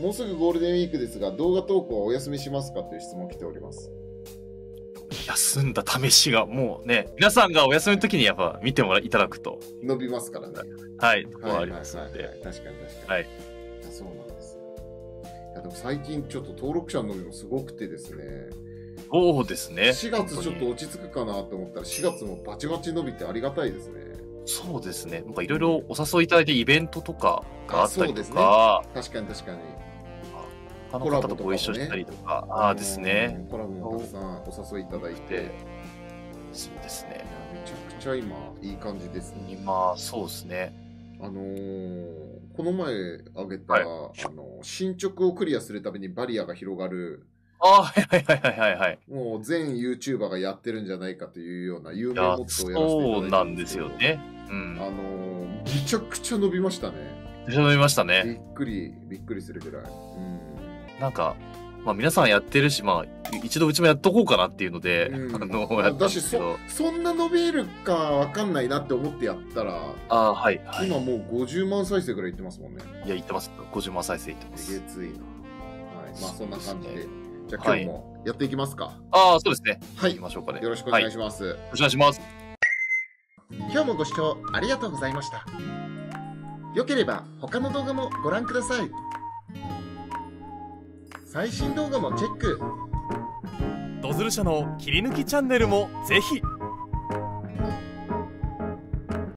もうすぐゴールデンウィークですが動画投稿はお休みしますかという質問来ております。休んだ試しがもうね、皆さんがお休みの時にやっぱ見てもらいただくと伸びますからね。はい、ここはありますので。確かに確かに。はい。そうなんです。いやでも最近ちょっと登録者の伸びもすごくてですね。そうですね。4月ちょっと落ち着くかなと思ったら4月もバチバチ伸びてありがたいですね。そうですね。なんかいろいろお誘いいただいてイベントとかがあったりとか。そうですね。確かに確かに。他の方とご一緒したりとか、ああですね。コラボもたくさんお誘いいただいて、そうですね。めちゃくちゃ今いい感じですね。今そうですね。この前あげた、はい、進捗をクリアするためにバリアが広がる。ああはいはいはいはいはい。もう全 YouTuber がやってるんじゃないかというような有名モッドをやらせていただいて。そうなんですよね。うん。めちゃくちゃ伸びましたね。めちゃ伸びましたね。びっくりするぐらい。うん。なんか、まあ、皆さんやってるし、まあ、一度うちもやっとこうかなっていうので、私、そんな伸びるかわかんないなって思ってやったら、あ、はいはい、今もう50万再生ぐらいいってますもんね。いや、いってます。50万再生いってます。えげついな。はい。まあ、そんな感じで。じゃあ、今日もやっていきますか。はい、ああ、そうですね。はい。いきましょうかね。よろしくお願いします。はい、よろしくお願いします。今日もご視聴ありがとうございました。よければ、他の動画もご覧ください。最新動画もチェック。ドズル社の切り抜きチャンネルもぜひ。